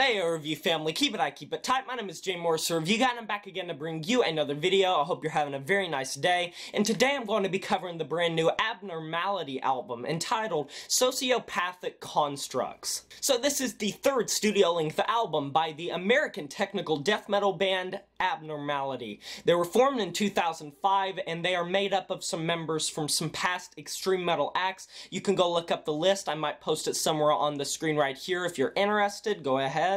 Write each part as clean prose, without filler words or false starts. Hey, review family, keep it high, keep it tight. My name is J Morris, Review Guy, and I'm back again to bring you another video. I hope you're having a very nice day, and today I'm going to be covering the brand new Abnormality album entitled Sociopathic Constructs. So this is the third studio-length album by the American technical death metal band Abnormality. They were formed in 2005, and they are made up of some members from some past extreme metal acts. You can go look up the list. I might post it somewhere on the screen right here if you're interested. Go ahead.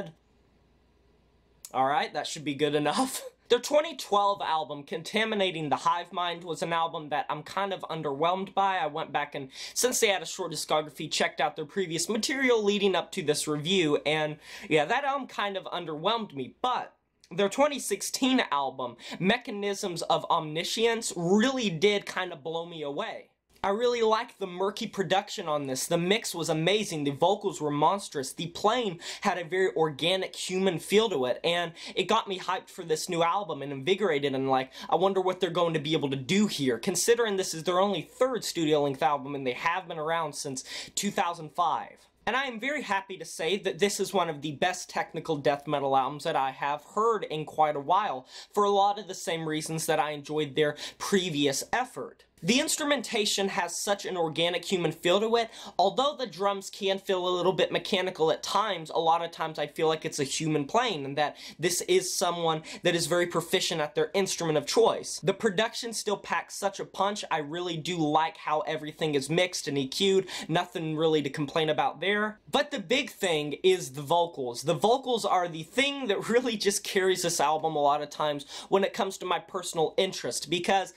Alright, that should be good enough. Their 2012 album, Contaminating the Hive Mind, was an album that I'm kind of underwhelmed by. I went back and, since they had a short discography, checked out their previous material leading up to this review, and yeah, that album kind of underwhelmed me, but their 2016 album, Mechanisms of Omniscience, really did kind of blow me away. I really liked the murky production on this. The mix was amazing, the vocals were monstrous, the playing had a very organic human feel to it, and it got me hyped for this new album and invigorated and like, I wonder what they're going to be able to do here, considering this is their only third studio-length album and they have been around since 2005. And I am very happy to say that this is one of the best technical death metal albums that I have heard in quite a while, for a lot of the same reasons that I enjoyed their previous effort. The instrumentation has such an organic human feel to it. Although the drums can feel a little bit mechanical at times, a lot of times I feel like it's a human playing and that this is someone that is very proficient at their instrument of choice. The production still packs such a punch. I really do like how everything is mixed and EQ'd. Nothing really to complain about there. But the big thing is the vocals. The vocals are the thing that really just carries this album a lot of times when it comes to my personal interest, because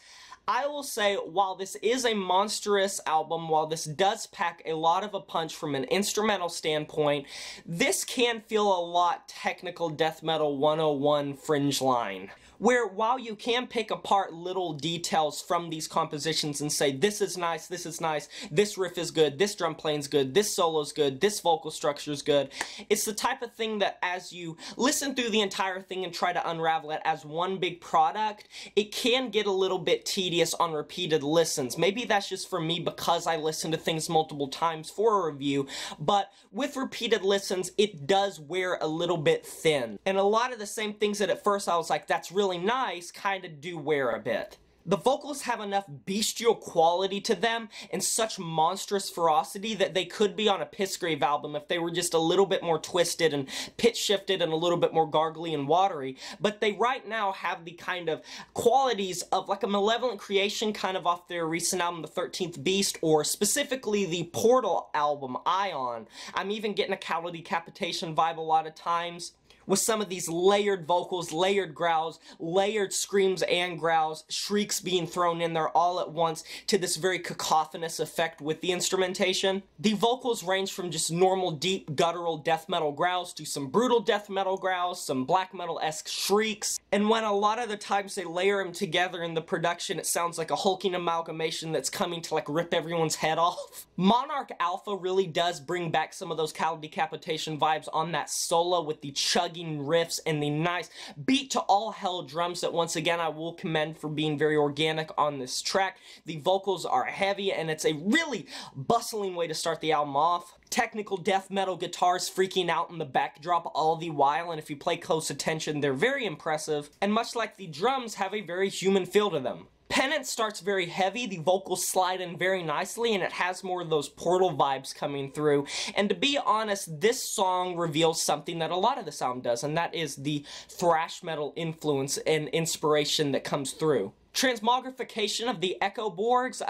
I will say, while this is a monstrous album, while this does pack a lot of a punch from an instrumental standpoint, this can feel a lot technical death metal 101 fringe line. Where while you can pick apart little details from these compositions and say, this is nice, this riff is good, this drum playing's good, this solo's good, this vocal structure's good, it's the type of thing that as you listen through the entire thing and try to unravel it as one big product, it can get a little bit tedious on repeated listens. Maybe that's just for me because I listen to things multiple times for a review, but with repeated listens, it does wear a little bit thin. And a lot of the same things that at first I was like, that's really nice, kind of do wear a bit. The vocals have enough bestial quality to them and such monstrous ferocity that they could be on a Pissgrave album if they were just a little bit more twisted and pitch shifted and a little bit more gargly and watery, but they right now have the kind of qualities of like a Malevolent Creation kind of off their recent album, The 13th Beast, or specifically the Portal album, Ion. I'm even getting a Cattle Decapitation vibe a lot of times, with some of these layered vocals, layered growls, layered screams and growls, shrieks being thrown in there all at once to this very cacophonous effect with the instrumentation. The vocals range from just normal, deep, guttural death metal growls to some brutal death metal growls, some black metal-esque shrieks, and when a lot of the times they layer them together in the production, it sounds like a hulking amalgamation that's coming to like rip everyone's head off. Monarch Alpha really does bring back some of those Cattle Decapitation vibes on that solo with the chug riffs and the nice beat to all hell drums that once again I will commend for being very organic on this track. The vocals are heavy and it's a really bustling way to start the album off. Technical death metal guitars freaking out in the backdrop all the while, and if you play close attention they're very impressive, and much like the drums have a very human feel to them. Penance starts very heavy, the vocals slide in very nicely, and it has more of those Portal vibes coming through. And to be honest, this song reveals something that a lot of the sound does, and that is the thrash metal influence and inspiration that comes through. Transmogrification of the Echo Borgs,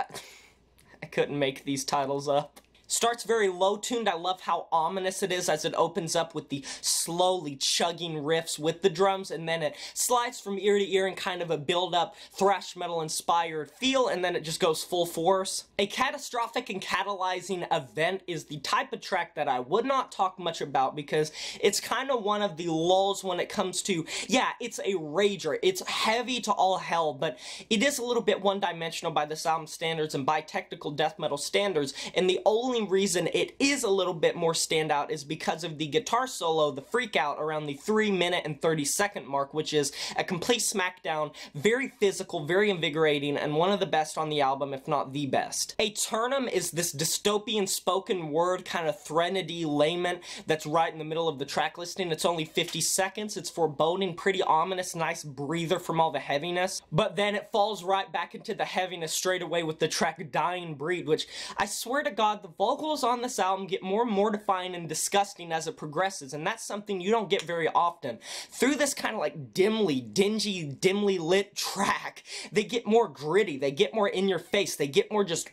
I couldn't make these titles up. Starts very low-tuned. I love how ominous it is as it opens up with the slowly chugging riffs with the drums, and then it slides from ear to ear in kind of a build-up thrash metal-inspired feel, and then it just goes full force. A Catastrophic and Catalyzing Event is the type of track that I would not talk much about because it's kind of one of the lulls when it comes to, yeah, it's a rager. It's heavy to all hell, but it is a little bit one-dimensional by this album's standards and by technical death metal standards, and the only only reason it is a little bit more standout is because of the guitar solo, The Freak Out, around the 3-minute and 30-second mark, which is a complete smackdown, very physical, very invigorating, and one of the best on the album, if not the best. Aeternum is this dystopian spoken word kind of threnody lament that's right in the middle of the track listing. It's only 50 seconds, it's foreboding, pretty ominous, nice breather from all the heaviness, but then it falls right back into the heaviness straight away with the track Dying Breed, which I swear to God, the vocals on this album get more mortifying and disgusting as it progresses, and that's something you don't get very often. Through this kind of like dimly, dingy, dimly lit track, they get more gritty, they get more in your face, they get more just...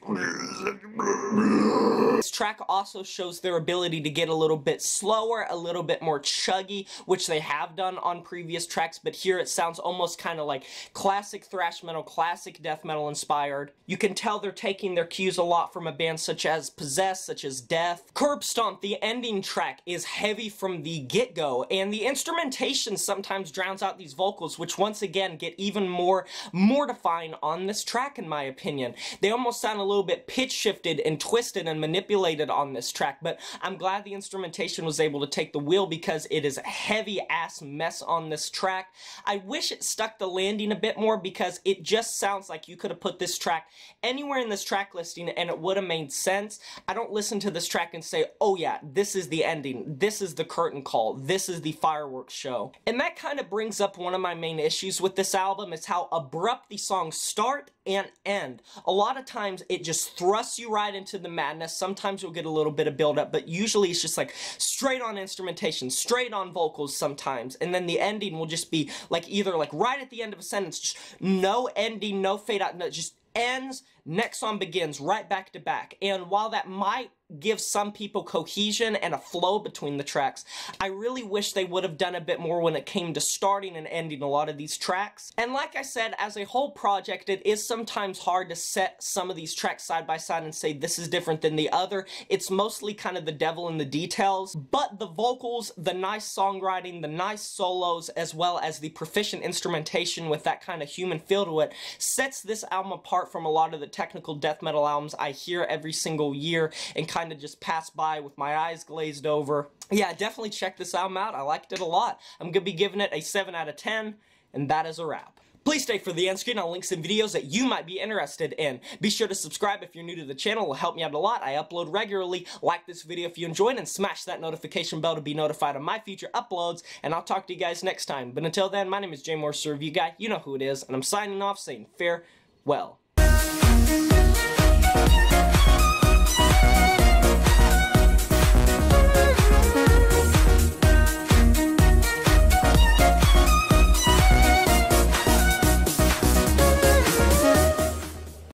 This track also shows their ability to get a little bit slower, a little bit more chuggy, which they have done on previous tracks, but here it sounds almost kind of like classic thrash metal, classic death metal inspired. You can tell they're taking their cues a lot from a band such as Possessed, such as Death. Curb Stomp, the ending track, is heavy from the get-go, and the instrumentation sometimes drowns out these vocals, which once again get even more mortifying on this track in my opinion. They almost sound a little bit pitch shifted and twisted and manipulated on this track, but I'm glad the instrumentation was able to take the wheel because it is a heavy ass mess on this track. I wish it stuck the landing a bit more because it just sounds like you could have put this track anywhere in this track listing and it would have made sense. I don't listen to this track and say, oh yeah, this is the ending, this is the curtain call, this is the fireworks show. And that kind of brings up one of my main issues with this album is how abrupt the songs start and end. A lot of times it just thrusts you right into the madness. Sometimes you'll get a little bit of build up, but usually it's just like straight on instrumentation, straight on vocals sometimes, and then the ending will just be like either like right at the end of a sentence, just no ending, no fade out, no, just ends, next song begins, right back to back. And while that might give some people cohesion and a flow between the tracks, I really wish they would have done a bit more when it came to starting and ending a lot of these tracks. And like I said, as a whole project, it is sometimes hard to set some of these tracks side by side and say this is different than the other. It's mostly kind of the devil in the details, but the vocals, the nice songwriting, the nice solos, as well as the proficient instrumentation with that kind of human feel to it, sets this album apart from a lot of the technical death metal albums I hear every single year and kind of just pass by with my eyes glazed over. Yeah, definitely check this album out. I liked it a lot. I'm going to be giving it a 7 out of 10, and that is a wrap. Please stay for the end screen on links and videos that you might be interested in. Be sure to subscribe if you're new to the channel. It'll help me out a lot. I upload regularly. Like this video if you enjoyed, and smash that notification bell to be notified of my future uploads, and I'll talk to you guys next time. But until then, my name is J Morris, Review Guy. You know who it is, and I'm signing off saying farewell.